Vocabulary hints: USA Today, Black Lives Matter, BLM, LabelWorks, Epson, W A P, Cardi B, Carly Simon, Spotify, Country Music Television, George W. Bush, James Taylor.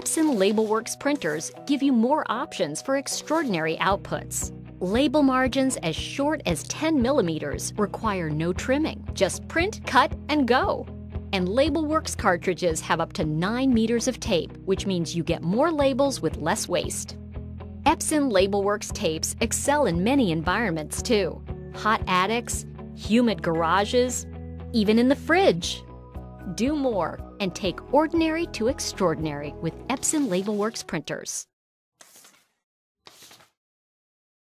Epson LabelWorks printers give you more options for extraordinary outputs. Label margins as short as 10 millimeters require no trimming. Just print, cut, and go. And LabelWorks cartridges have up to 9 meters of tape, which means you get more labels with less waste. Epson LabelWorks tapes excel in many environments too. Hot attics, humid garages, even in the fridge. Do more and take ordinary to extraordinary with Epson LabelWorks printers.